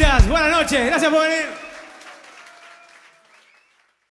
Gracias, buenas noches, gracias por venir.